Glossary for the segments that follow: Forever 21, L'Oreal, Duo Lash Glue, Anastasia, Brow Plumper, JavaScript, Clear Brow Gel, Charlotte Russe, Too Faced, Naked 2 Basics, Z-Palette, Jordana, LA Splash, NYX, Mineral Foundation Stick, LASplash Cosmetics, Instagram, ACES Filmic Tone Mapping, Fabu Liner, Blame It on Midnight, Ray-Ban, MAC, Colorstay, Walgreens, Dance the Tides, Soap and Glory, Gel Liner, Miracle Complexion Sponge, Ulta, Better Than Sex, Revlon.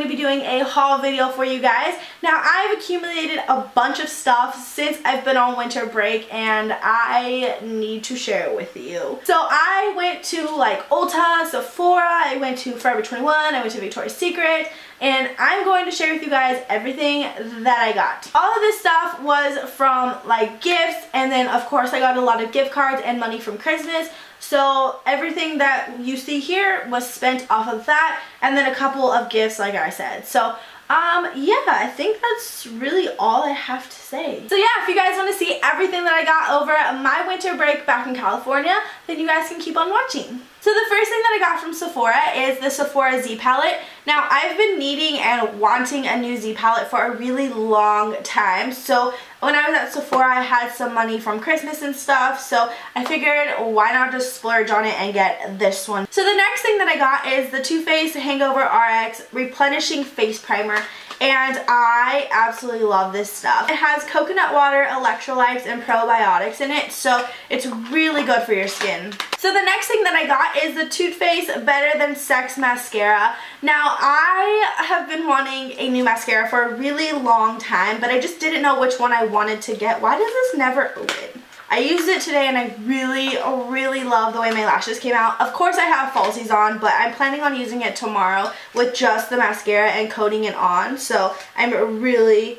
going to be doing a haul video for you guys. Now, I've accumulated a bunch of stuff since I've been on winter break and I need to share it with you. So I went to like Ulta, Sephora, I went to Forever 21, I went to Victoria's Secret, and I'm going to share with you guys everything that I got. All of this stuff was from like gifts, and then of course I got a lot of gift cards and money from Christmas. So everything that you see here was spent off of that, and then a couple of gifts like I said. So yeah, I think that's really all I have to say. So yeah, if you guys want to see everything that I got over my winter break back in California, then you guys can keep on watching. So the first thing that I got from Sephora is the Sephora Z-Palette. Now, I've been needing and wanting a new Z-Palette for a really long time. So when I was at Sephora, I had some money from Christmas and stuff. So I figured, why not just splurge on it and get this one. So the next thing that I got is the Too Faced Hangover RX Replenishing Face Primer. And I absolutely love this stuff. It has coconut water, electrolytes, and probiotics in it, so it's really good for your skin. So the next thing that I got is the Too Faced Better Than Sex Mascara. Now, I have been wanting a new mascara for a really long time, but I just didn't know which one I wanted to get. Why does this never open? I used it today and I really love the way my lashes came out. Of course I have falsies on, but I'm planning on using it tomorrow with just the mascara and coating it on. So I'm really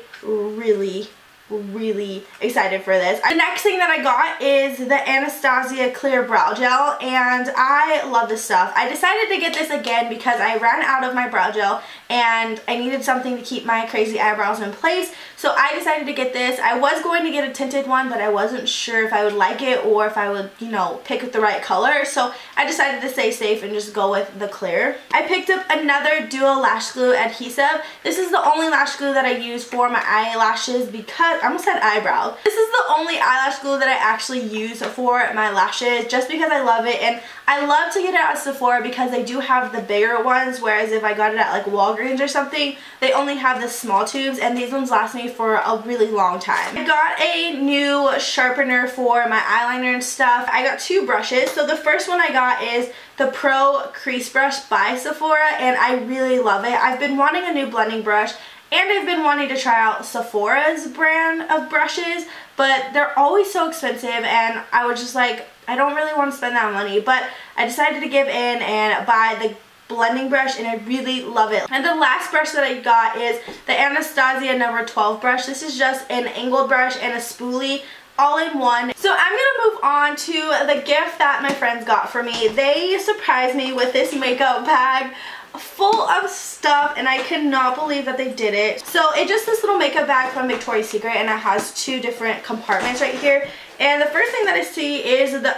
excited for this. The next thing that I got is the Anastasia Clear Brow Gel, and I love this stuff. I decided to get this again because I ran out of my brow gel and I needed something to keep my crazy eyebrows in place, so I decided to get this. I was going to get a tinted one, but I wasn't sure if I would like it or if I would, you know, pick the right color, so I decided to stay safe and just go with the clear. I picked up another Duo Lash Glue adhesive. This is the only lash glue that I use for my eyelashes because I almost said eyebrow. This is the only eyelash glue that I actually use for my lashes just because I love it, and I love to get it at Sephora because they do have the bigger ones, whereas if I got it at like Walgreens or something, they only have the small tubes, and these ones last me for a really long time. I got a new sharpener for my eyeliner and stuff. I got two brushes. So the first one I got is the Pro Crease Brush by Sephora, and I really love it. I've been wanting a new blending brush, and I've been wanting to try out Sephora's brand of brushes, but they're always so expensive, and I was just like, I don't really want to spend that money, but I decided to give in and buy the blending brush, and I really love it. And the last brush that I got is the Anastasia number 12 brush. This is just an angled brush and a spoolie all in one. So I'm gonna move on to the gift that my friends got for me. They surprised me with this makeup bag full of stuff, and I cannot believe that they did it. So it's just this little makeup bag from Victoria's Secret, and it has two different compartments right here. And the first thing that I see is the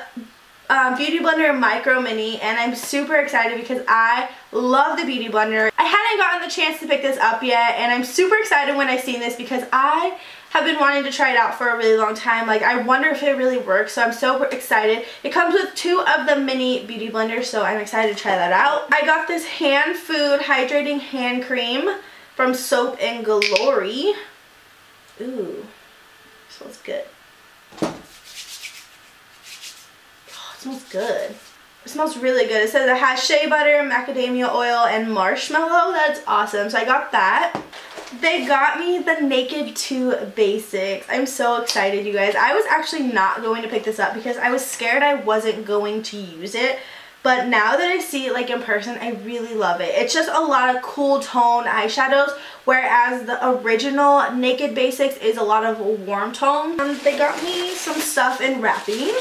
Beauty Blender Micro Mini, and I'm super excited because I love the Beauty Blender. I hadn't gotten the chance to pick this up yet, and I'm super excited when I seen this because I have been wanting to try it out for a really long time. Like, I wonder if it really works, so I'm so excited. It comes with two of the mini Beauty Blenders, so I'm excited to try that out. I got this Hand Food Hydrating Hand Cream from Soap and Glory. Ooh, smells good. Oh, it smells good. It smells really good. It says it has shea butter, macadamia oil, and marshmallow. That's awesome, so I got that. They got me the Naked 2 Basics. I'm so excited, you guys. I was actually not going to pick this up because I was scared I wasn't going to use it. But now that I see it like in person, I really love it. It's just a lot of cool tone eyeshadows, whereas the original Naked Basics is a lot of warm tone. They got me some stuff in wrapping.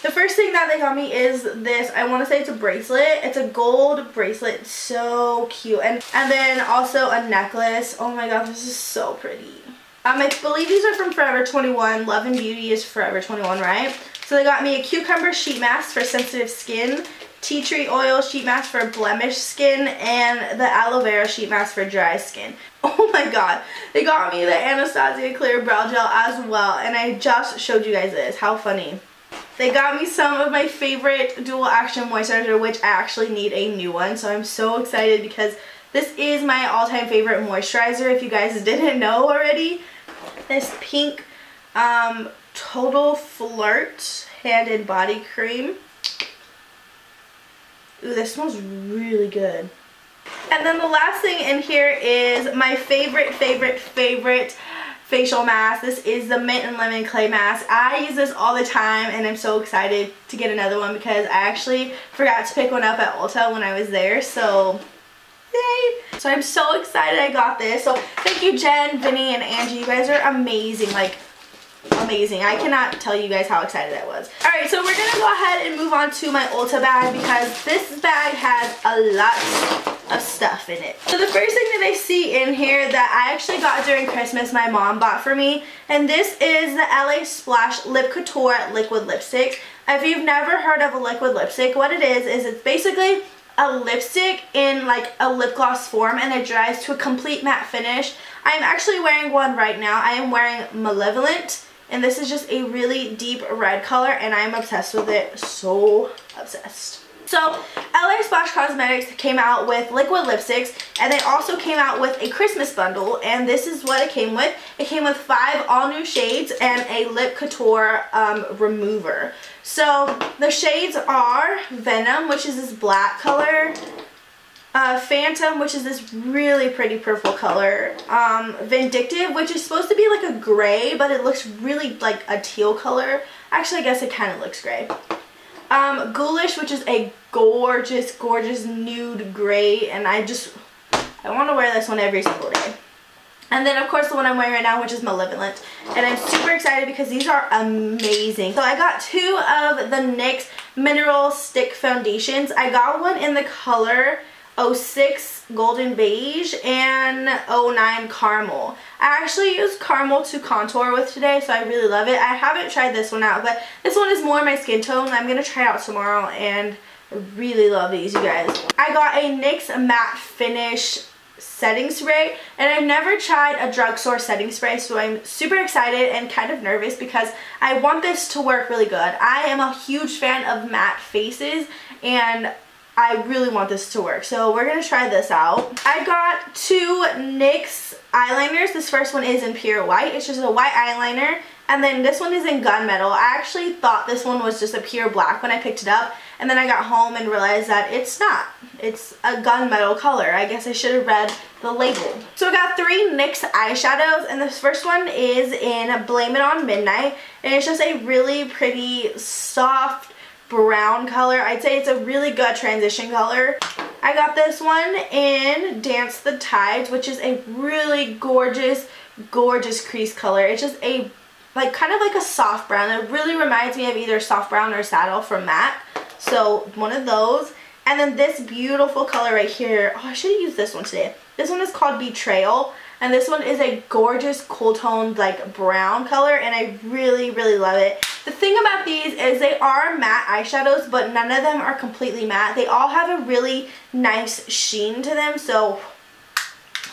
The first thing that they got me is this, I want to say it's a bracelet. It's a gold bracelet, so cute. And then also a necklace. Oh my god, this is so pretty. I believe these are from Forever 21. Love and Beauty is Forever 21, right? So they got me a cucumber sheet mask for sensitive skin, tea tree oil sheet mask for blemished skin, and the aloe vera sheet mask for dry skin. Oh my god, they got me the Anastasia Clear Brow Gel as well, and I just showed you guys this. How funny. They got me some of my favorite dual action moisturizer, which I actually need a new one, so I'm so excited because this is my all-time favorite moisturizer, if you guys didn't know already. This pink Total Flirt Hand and Body Cream. Ooh, this smells really good. And then the last thing in here is my favorite facial mask. This is the Mint and Lemon Clay Mask. I use this all the time and I'm so excited to get another one because I actually forgot to pick one up at Ulta when I was there. So yay! So I'm so excited I got this. So thank you Jen, Vinny, and Angie. You guys are amazing. Like, amazing. I cannot tell you guys how excited I was. Alright, so we're going to go ahead and move on to my Ulta bag because this bag has a lot of stuff in it. So the first thing that I see in here that I actually got during Christmas, my mom bought for me, and this is the LA Splash Lip Couture Liquid Lipstick. If you've never heard of a liquid lipstick, what it is it's basically a lipstick in like a lip gloss form, and it dries to a complete matte finish. I'm actually wearing one right now. I am wearing Malevolent, and this is just a really deep red color, and I'm obsessed with it. So obsessed. So LASplash Cosmetics came out with liquid lipsticks, and they also came out with a Christmas bundle, and this is what it came with. It came with 5 all new shades and a Lip Couture remover. So the shades are Venom, which is this black color, Phantom, which is this really pretty purple color, Vindictive, which is supposed to be like a gray, but it looks really like a teal color. Actually, I guess it kind of looks gray. Ghoulish, which is a gorgeous, gorgeous nude gray, and I want to wear this one every single day. And then, of course, the one I'm wearing right now, which is Malevolent, and I'm super excited because these are amazing. So I got 2 of the NYX Mineral Stick Foundations. I got one in the color 06 Golden Beige and 09 Caramel. I actually used Caramel to contour with today, so I really love it. I haven't tried this one out, but this one is more my skin tone. I'm going to try it out tomorrow, and I really love these, you guys. I got a NYX Matte Finish Setting Spray, and I've never tried a drugstore setting spray, so I'm super excited and kind of nervous because I want this to work really good. I am a huge fan of matte faces, and I really want this to work, so we're going to try this out. I got 2 NYX eyeliners. This first one is in pure white. It's just a white eyeliner, and then this one is in gunmetal. I actually thought this one was just a pure black when I picked it up, and then I got home and realized that it's not. It's a gunmetal color. I guess I should have read the label. So I got 3 NYX eyeshadows, and this first one is in Blame It on Midnight, and it's just a really pretty soft brown color. I'd say it's a really good transition color. I got this one in Dance the Tides, which is a really gorgeous, gorgeous crease color. It's just a like kind of like a soft brown. It really reminds me of either soft brown or saddle from MAC. So one of those. And then this beautiful color right here. Oh, I should have used this one today. This one is called Betrayal. And this one is a gorgeous cool toned like brown color, and I really, really love it. The thing about these is they are matte eyeshadows, but none of them are completely matte. They all have a really nice sheen to them, so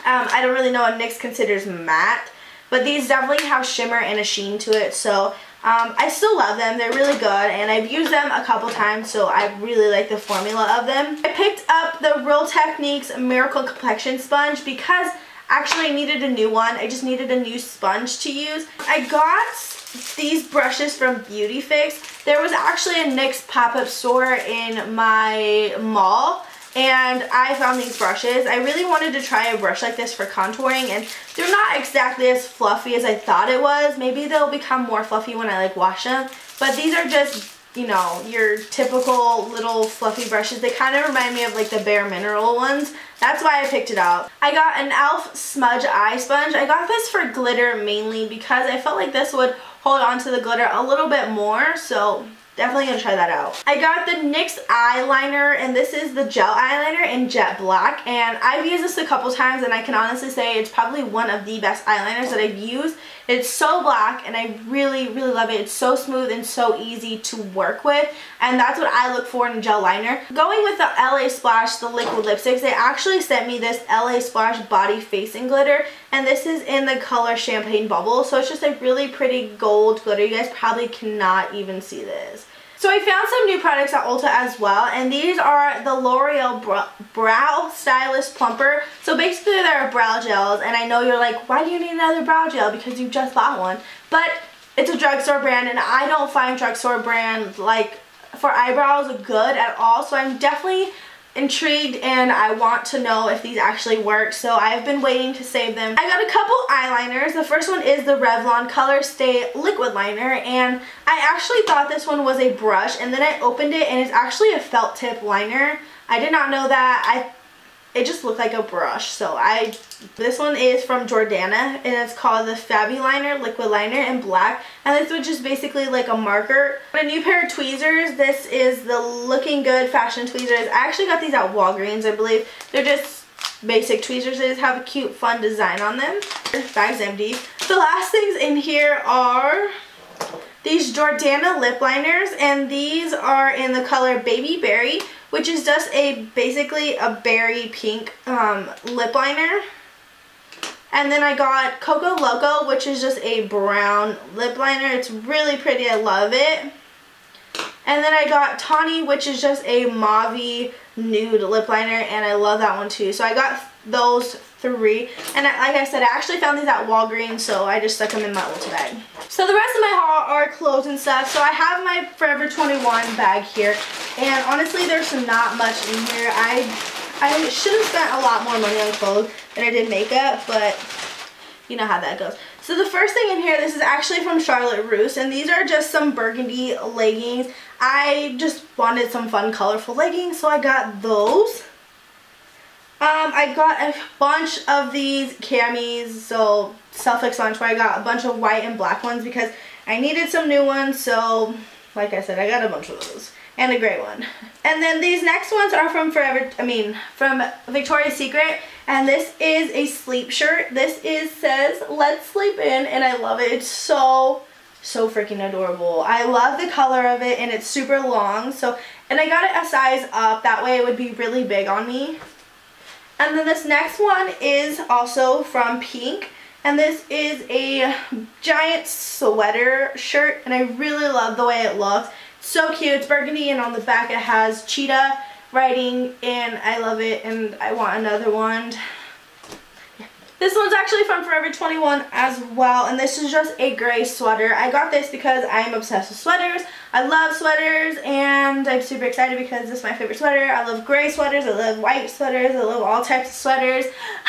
I don't really know what NYX considers matte, but these definitely have shimmer and a sheen to it, so I still love them. They're really good, and I've used them a couple times, so I really like the formula of them. I picked up the Real Techniques Miracle Complexion Sponge because actually I needed a new one. I just needed a new sponge to use. I got these brushes from Beauty Fix. There was actually a NYX pop-up store in my mall, and I found these brushes. I really wanted to try a brush like this for contouring, and they're not exactly as fluffy as I thought it was. Maybe they'll become more fluffy when I like wash them, but these are just, you know, your typical little fluffy brushes. They kind of remind me of like the Bare Mineral ones. That's why I picked it up. I got an e.l.f. Smudge Eye Sponge. I got this for glitter mainly because I felt like this would hold on to the glitter a little bit more, so definitely gonna try that out. I got the NYX eyeliner, and this is the gel eyeliner in Jet Black, and I've used this a couple times, and I can honestly say it's probably one of the best eyeliners that I've used. It's so black, and I really, really love it. It's so smooth and so easy to work with, and that's what I look for in a gel liner. Going with the LA Splash, the liquid lipsticks, they actually sent me this LA Splash Body Facing Glitter, and this is in the color Champagne Bubble, so it's just a really pretty gold glitter. You guys probably cannot even see this. So I found some new products at Ulta as well, and these are the L'Oreal Brow Stylist Plumper. So basically they're brow gels, and I know you're like, why do you need another brow gel? Because you just bought one. But it's a drugstore brand, and I don't find drugstore brands like for eyebrows good at all, so I'm definitely intrigued and I want to know if these actually work, so I've been waiting to save them. I got a couple eyeliners. The first one is the Revlon Colorstay Liquid Liner, and I actually thought this one was a brush, and then I opened it and it's actually a felt tip liner. I did not know that. It just looked like a brush, so this one is from Jordana, and it's called the Fabu Liner, Liquid Liner in black, and this was just basically like a marker. A new pair of tweezers. This is the Looking Good Fashion Tweezers. I actually got these at Walgreens, I believe. They're just basic tweezers. They just have a cute, fun design on them. This bag's empty. The last things in here are these Jordana lip liners, and these are in the color Baby Berry, which is just basically a berry pink lip liner. And then I got Coco Loco, which is just a brown lip liner. It's really pretty. I love it. And then I got Tawny, which is just a mauve nude lip liner, and I love that one too. So I got those three, and like I said, I actually found these at Walgreens, so I just stuck them in my Ulta bag. So the rest of my haul are clothes and stuff. So I have my Forever 21 bag here, and honestly there's not much in here. I should have spent a lot more money on clothes than I did makeup, but you know how that goes. So the first thing in here, this is actually from Charlotte Russe, and these are just some burgundy leggings. I just wanted some fun colorful leggings, so I got those. I got a bunch of these camis, so self-explanatory. I got a bunch of white and black ones because I needed some new ones, so like I said, I got a bunch of those. And a gray one. And then these next ones are from Victoria's Secret, and this is a sleep shirt. This says "Let's Sleep In," and I love it. It's so freaking adorable. I love the color of it, and it's super long. So, and I got it a size up. That way, it would be really big on me. And then this next one is also from PINK, and this is a giant sweater shirt, and I really love the way it looks. So cute. It's burgundy, and on the back it has cheetah writing, and I love it, and I want another one. Yeah. This one's actually from Forever 21 as well, and this is just a gray sweater. I got this because I'm obsessed with sweaters. I love sweaters, and I'm super excited because this is my favorite sweater. I love gray sweaters. I love white sweaters. I love all types of sweaters.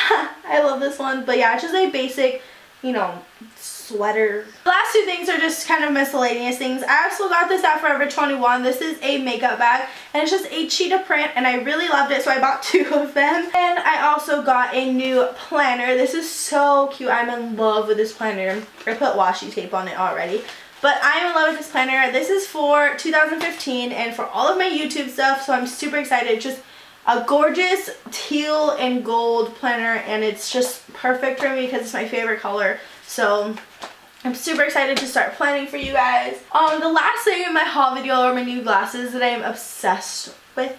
I love this one, but yeah, it's just a basic, you know, sweater. The last two things are just kind of miscellaneous things. I also got this at Forever 21. This is a makeup bag, and it's just a cheetah print, and I really loved it, so I bought two of them. And I also got a new planner. This is so cute. I'm in love with this planner. I put washi tape on it already, but I'm in love with this planner. This is for 2015 and for all of my YouTube stuff, so I'm super excited. Just a gorgeous teal and gold planner, and it's just perfect for me because it's my favorite color. So I'm super excited to start planning for you guys. The last thing in my haul video are my new glasses that I am obsessed with.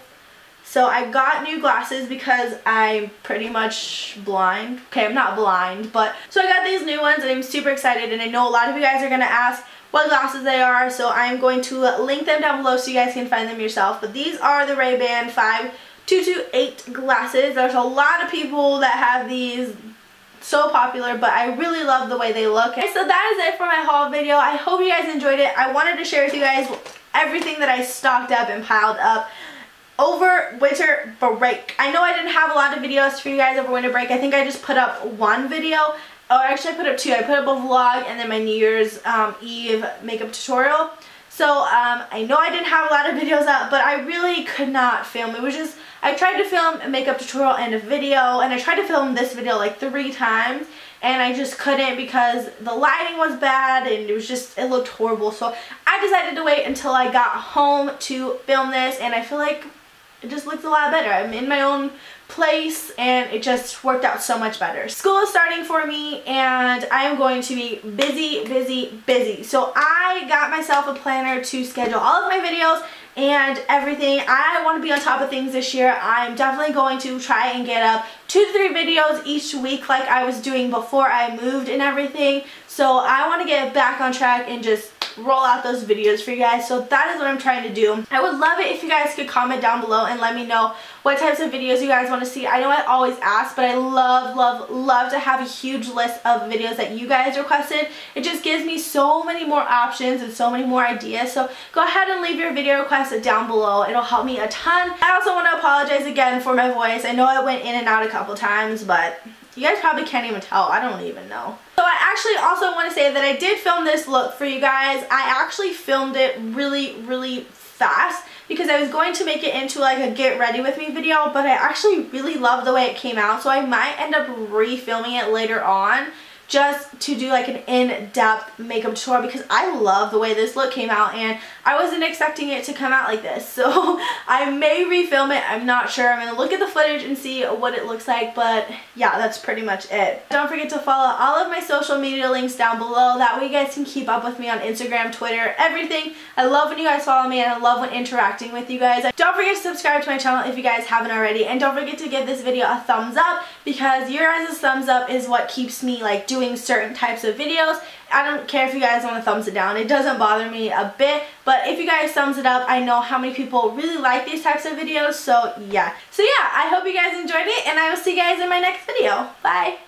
So I got new glasses because I'm pretty much blind. Okay, I'm not blind, but so I got these new ones, and I'm super excited, and I know a lot of you guys are gonna ask what glasses they are, so I'm going to link them down below so you guys can find them yourself. But these are the Ray-Ban 5228 glasses. There's a lot of people that have these, so popular, but I really love the way they look. Okay, so that is it for my haul video. I hope you guys enjoyed it. I wanted to share with you guys everything that I stocked up and piled up over winter break. I know I didn't have a lot of videos for you guys over winter break. I think I just put up one video. Oh, actually I put up two. I put up a vlog and then my New Year's Eve makeup tutorial. So I know I didn't have a lot of videos up, but I really could not film. It was just, I tried to film a makeup tutorial and a video, and I tried to film this video like 3 times, and I just couldn't because the lighting was bad, and it was just, it looked horrible. So I decided to wait until I got home to film this, and I feel like it just looks a lot better. I'm in my own place, and it just worked out so much better. School is starting for me, and I am going to be busy, busy, busy. So I got myself a planner to schedule all of my videos and everything. I want to be on top of things this year. I'm definitely going to try and get up 2 to 3 videos each week like I was doing before I moved and everything. So I want to get back on track and just roll out those videos for you guys. So that is what I'm trying to do. I would love it if you guys could comment down below and let me know what types of videos you guys want to see. I know I always ask, but I love, love, love to have a huge list of videos that you guys requested. It just gives me so many more options and so many more ideas. So go ahead and leave your video requests down below. It'll help me a ton. I also want to apologize again for my voice. I know I went in and out a couple times, but you guys probably can't even tell. I don't even know. So I actually also want to say that I did film this look for you guys. I actually filmed it really, really fast because I was going to make it into like a get ready with me video, but I actually really love the way it came out. So I might end up refilming it later on just to do like an in-depth makeup tutorial because I love the way this look came out and I wasn't expecting it to come out like this. So I may refilm it, I'm not sure. I'm gonna look at the footage and see what it looks like, but yeah, that's pretty much it. Don't forget to follow all of my social media links down below. That way you guys can keep up with me on Instagram, Twitter, everything. I love when you guys follow me and I love when interacting with you guys. Don't forget to subscribe to my channel if you guys haven't already, and don't forget to give this video a thumbs up because your guys' thumbs up is what keeps me like doing certain types of videos. I don't care if you guys want to thumbs it down, it doesn't bother me a bit, but if you guys thumbs it up, I know how many people really like these types of videos. So yeah, I hope you guys enjoyed it and I will see you guys in my next video. Bye.